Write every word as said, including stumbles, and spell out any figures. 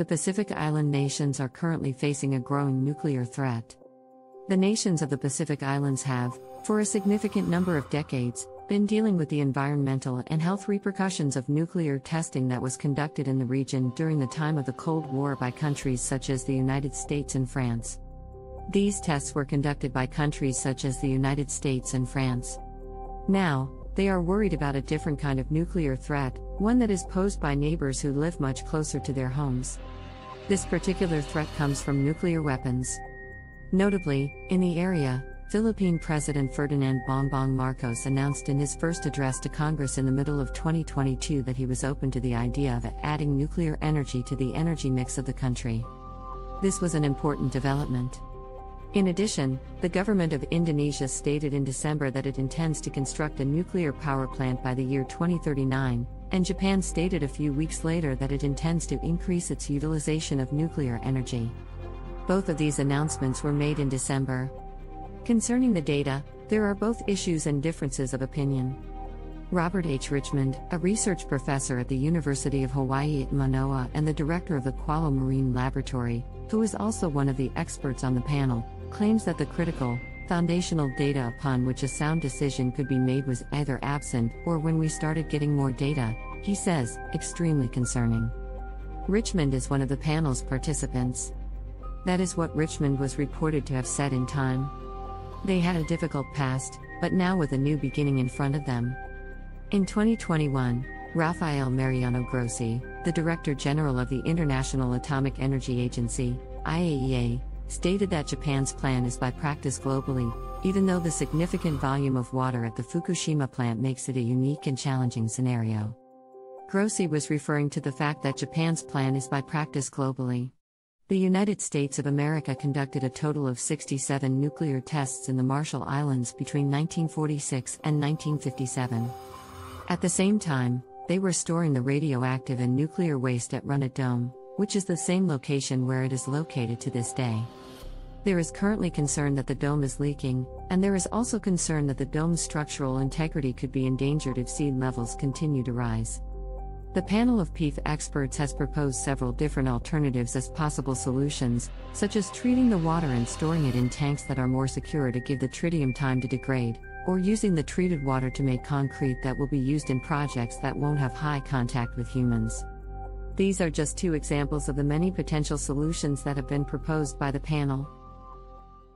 the Pacific Island nations are currently facing a growing nuclear threat. The nations of the Pacific Islands have, for a significant number of decades, been dealing with the environmental and health repercussions of nuclear testing that was conducted in the region during the time of the Cold War by countries such as the United States and France. These tests were conducted by countries such as the United States and France. Now, they are worried about a different kind of nuclear threat, one that is posed by neighbors who live much closer to their homes. This particular threat comes from nuclear weapons. Notably, in the area, Philippine President Ferdinand "Bongbong" Marcos announced in his first address to Congress in the middle of twenty twenty-two that he was open to the idea of adding nuclear energy to the energy mix of the country. This was an important development. In addition, the government of Indonesia stated in December that it intends to construct a nuclear power plant by the year twenty thirty-nine, and Japan stated a few weeks later that it intends to increase its utilization of nuclear energy. Both of these announcements were made in December. Concerning the data, there are both issues and differences of opinion. Robert H. Richmond, a research professor at the University of Hawaii at Manoa and the director of the Kuala Marine Laboratory, who is also one of the experts on the panel, claims that the critical, foundational data upon which a sound decision could be made was either absent or, when we started getting more data, he says, extremely concerning. Richmond is one of the panel's participants. That is what Richmond was reported to have said in Time. They had a difficult past, but now with a new beginning in front of them. In twenty twenty-one, Rafael Mariano Grossi, the Director General of the International Atomic Energy Agency, I A E A, stated that Japan's plan is by practice globally, even though the significant volume of water at the Fukushima plant makes it a unique and challenging scenario. Grossi was referring to the fact that Japan's plan is by practice globally. The United States of America conducted a total of sixty-seven nuclear tests in the Marshall Islands between nineteen forty-six and nineteen fifty-seven. At the same time, they were storing the radioactive and nuclear waste at Runit Dome, which is the same location where it is located to this day. There is currently concern that the dome is leaking, and there is also concern that the dome's structural integrity could be endangered if sea levels continue to rise. The panel of P I F experts has proposed several different alternatives as possible solutions, such as treating the water and storing it in tanks that are more secure to give the tritium time to degrade, or using the treated water to make concrete that will be used in projects that won't have high contact with humans. These are just two examples of the many potential solutions that have been proposed by the panel.